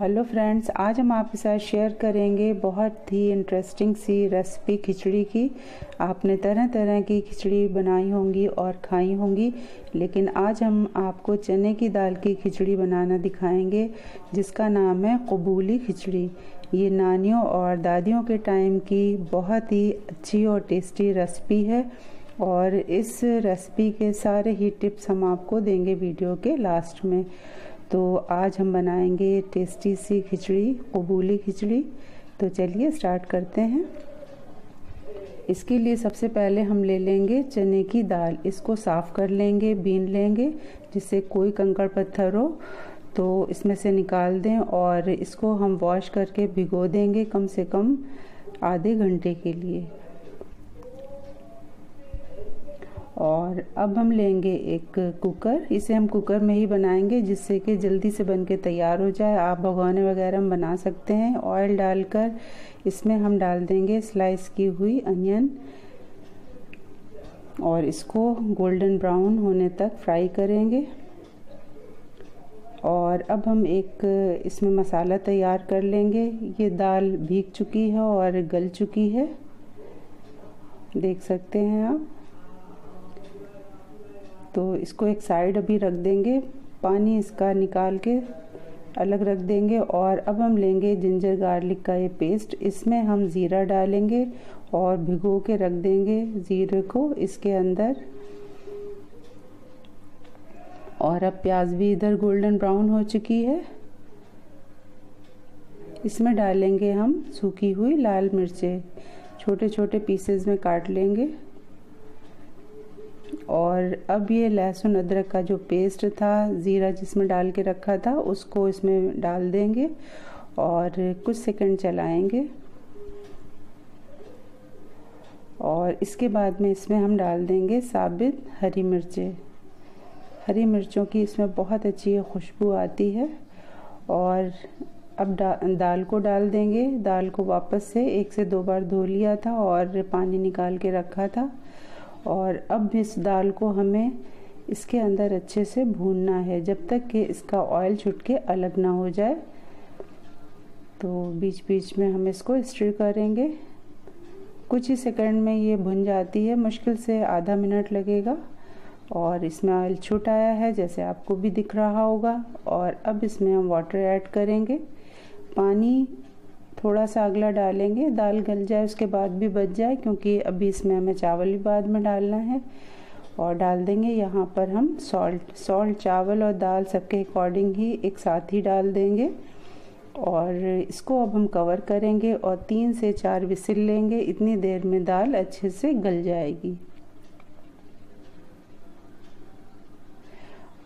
Hello friends, आज हम आपके साथ शेयर करेंगे बहुत ही इंटरेस्टिंग सी रेसिपी खिचड़ी की। आपने तरह तरह की खिचड़ी बनाई होंगी और खाई होंगी, लेकिन आज हम आपको चने की दाल की खिचड़ी बनाना दिखाएंगे जिसका नाम है कुबूली खिचड़ी। ये नानियों और दादियों के टाइम की बहुत ही अच्छी और टेस्टी रेसिपी है और इस रेसिपी के सारे ही टिप्स हम आपको देंगे वीडियो के लास्ट में। तो आज हम बनाएंगे टेस्टी सी खिचड़ी, कुबूली खिचड़ी। तो चलिए स्टार्ट करते हैं। इसके लिए सबसे पहले हम ले लेंगे चने की दाल। इसको साफ़ कर लेंगे, बीन लेंगे जिससे कोई कंकड़ पत्थर हो तो इसमें से निकाल दें और इसको हम वॉश करके भिगो देंगे कम से कम आधे घंटे के लिए। और अब हम लेंगे एक कुकर, इसे हम कुकर में ही बनाएंगे जिससे कि जल्दी से बनके तैयार हो जाए। आप भगोने वगैरह में बना सकते हैं। ऑयल डालकर इसमें हम डाल देंगे स्लाइस की हुई अनियन और इसको गोल्डन ब्राउन होने तक फ्राई करेंगे। और अब हम एक इसमें मसाला तैयार कर लेंगे। ये दाल भीग चुकी है और गल चुकी है, देख सकते हैं आप। तो इसको एक साइड अभी रख देंगे, पानी इसका निकाल के अलग रख देंगे। और अब हम लेंगे जिंजर गार्लिक का ये पेस्ट, इसमें हम ज़ीरा डालेंगे और भिगो के रख देंगे ज़ीरे को इसके अंदर। और अब प्याज भी इधर गोल्डन ब्राउन हो चुकी है, इसमें डालेंगे हम सूखी हुई लाल मिर्चें, छोटे छोटे पीसेस में काट लेंगे। और अब ये लहसुन अदरक का जो पेस्ट था, ज़ीरा जिसमें डाल के रखा था, उसको इसमें डाल देंगे और कुछ सेकंड चलाएंगे। और इसके बाद में इसमें हम डाल देंगे साबित हरी मिर्चें। हरी मिर्चों की इसमें बहुत अच्छी खुशबू आती है। और अब दाल को डाल देंगे। दाल को वापस से एक से दो बार धो लिया था और पानी निकाल के रखा था। और अब इस दाल को हमें इसके अंदर अच्छे से भूनना है जब तक कि इसका ऑयल छुटके अलग ना हो जाए। तो बीच बीच में हम इसको स्टिर करेंगे। कुछ ही सेकंड में ये भुन जाती है, मुश्किल से आधा मिनट लगेगा। और इसमें ऑयल छूट आया है जैसे आपको भी दिख रहा होगा। और अब इसमें हम वाटर ऐड करेंगे, पानी थोड़ा सा अगला डालेंगे, दाल गल जाए उसके बाद भी बच जाए, क्योंकि अभी इसमें हमें चावल भी बाद में डालना है। और डाल देंगे यहाँ पर हम सॉल्ट चावल और दाल सबके अकॉर्डिंग ही एक साथ ही डाल देंगे। और इसको अब हम कवर करेंगे और 3 से 4 विसिल लेंगे। इतनी देर में दाल अच्छे से गल जाएगी।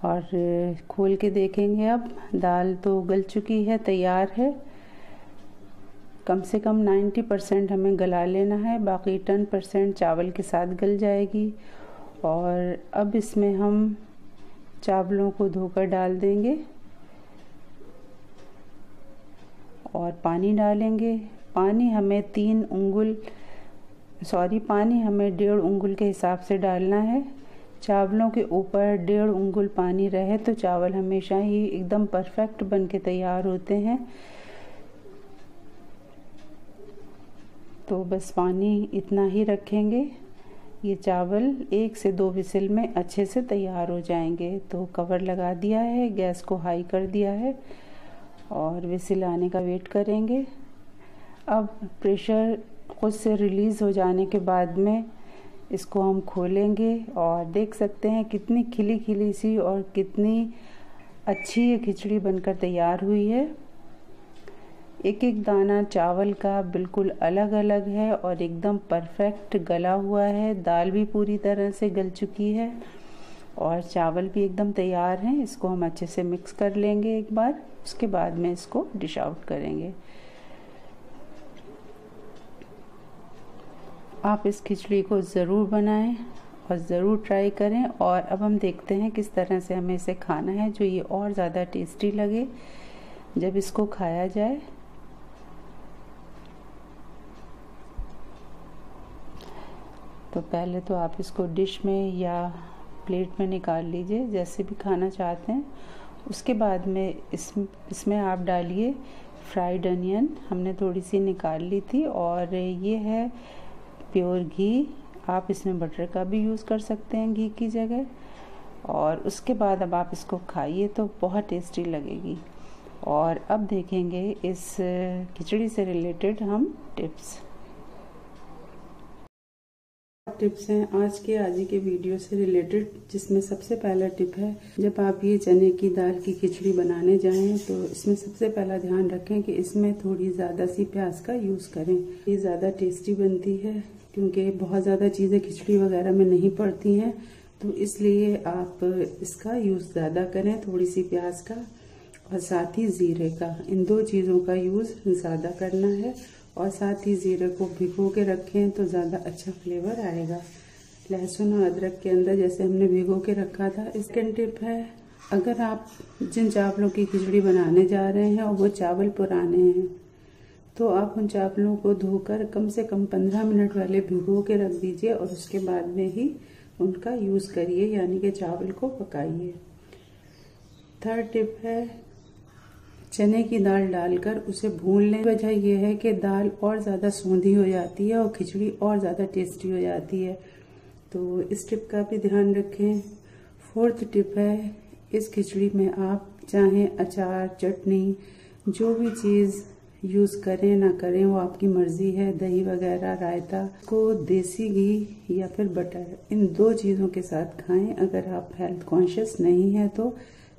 और खोल के देखेंगे, अब दाल तो गल चुकी है, तैयार है। कम से कम 90% हमें गला लेना है, बाकी 10% चावल के साथ गल जाएगी। और अब इसमें हम चावलों को धोकर डाल देंगे और पानी डालेंगे। पानी हमें 1.5 उंगुल के हिसाब से डालना है। चावलों के ऊपर 1.5 उंगुल पानी रहे तो चावल हमेशा ही एकदम परफेक्ट बन के तैयार होते हैं। तो बस पानी इतना ही रखेंगे। ये चावल 1 से 2 विसिल में अच्छे से तैयार हो जाएंगे। तो कवर लगा दिया है, गैस को हाई कर दिया है और विसिल आने का वेट करेंगे। अब प्रेशर खुद से रिलीज़ हो जाने के बाद में इसको हम खोलेंगे और देख सकते हैं कितनी खिली खिली सी और कितनी अच्छी ये खिचड़ी बनकर तैयार हुई है। एक एक दाना चावल का बिल्कुल अलग अलग है और एकदम परफेक्ट गला हुआ है। दाल भी पूरी तरह से गल चुकी है और चावल भी एकदम तैयार हैं। इसको हम अच्छे से मिक्स कर लेंगे एक बार, उसके बाद में इसको डिश आउट करेंगे। आप इस खिचड़ी को ज़रूर बनाएं और ज़रूर ट्राई करें। और अब हम देखते हैं किस तरह से हमें इसे खाना है, जो ये और ज़्यादा टेस्टी लगे जब इसको खाया जाए। तो पहले तो आप इसको डिश में या प्लेट में निकाल लीजिए, जैसे भी खाना चाहते हैं। उसके बाद में इसमें आप डालिए फ्राइड अनियन, हमने थोड़ी सी निकाल ली थी, और ये है प्योर घी। आप इसमें बटर का भी यूज़ कर सकते हैं घी की जगह। और उसके बाद अब आप इसको खाइए तो बहुत टेस्टी लगेगी। और अब देखेंगे इस खिचड़ी से रिलेटेड हम टिप्स हैं आज के आजी के वीडियो से रिलेटेड, जिसमें सबसे पहला टिप है जब आप ये चने की दाल की खिचड़ी बनाने जाएं तो इसमें सबसे पहला ध्यान रखें कि इसमें थोड़ी ज़्यादा सी प्याज का यूज़ करें। ये ज़्यादा टेस्टी बनती है क्योंकि बहुत ज़्यादा चीज़ें खिचड़ी वगैरह में नहीं पड़ती हैं, तो इसलिए आप इसका यूज़ ज़्यादा करें, थोड़ी सी प्याज का और साथ ही ज़ीरे का। इन दो चीज़ों का यूज़ ज़्यादा करना है और साथ ही ज़ीरे को भिगो के रखें तो ज़्यादा अच्छा फ्लेवर आएगा। लहसुन और अदरक के अंदर जैसे हमने भिगो के रखा था। सेकंड टिप है, अगर आप जिन चावलों की खिचड़ी बनाने जा रहे हैं और वो चावल पुराने हैं तो आप उन चावलों को धोकर कम से कम 15 मिनट वाले भिगो के रख दीजिए और उसके बाद में ही उनका यूज़ करिए, यानी कि चावल को पकाइए। थर्ड टिप है, चने की दाल डालकर उसे भून लें। वजह यह है कि दाल और ज़्यादा सोंधी हो जाती है और खिचड़ी और ज़्यादा टेस्टी हो जाती है, तो इस टिप का भी ध्यान रखें। फोर्थ टिप है, इस खिचड़ी में आप चाहें अचार, चटनी, जो भी चीज़ यूज़ करें ना करें वो आपकी मर्ज़ी है, दही वगैरह, रायता को देसी घी या फिर बटर, इन दो चीज़ों के साथ खाएं। अगर आप हेल्थ कॉन्शियस नहीं है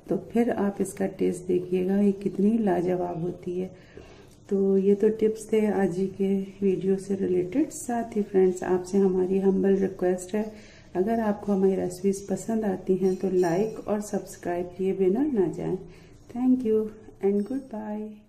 तो फिर आप इसका टेस्ट देखिएगा ये कितनी लाजवाब होती है। तो ये तो टिप्स थे आज ही के वीडियो से रिलेटेड। साथ ही फ्रेंड्स, आपसे हमारी हम्बल रिक्वेस्ट है, अगर आपको हमारी रेसिपीज़ पसंद आती हैं तो लाइक और सब्सक्राइब किए बिना ना जाएं। Thank you and good bye.